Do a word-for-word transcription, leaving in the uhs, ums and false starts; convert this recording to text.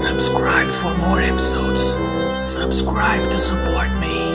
Subscribe for more episodes. Subscribe to support me.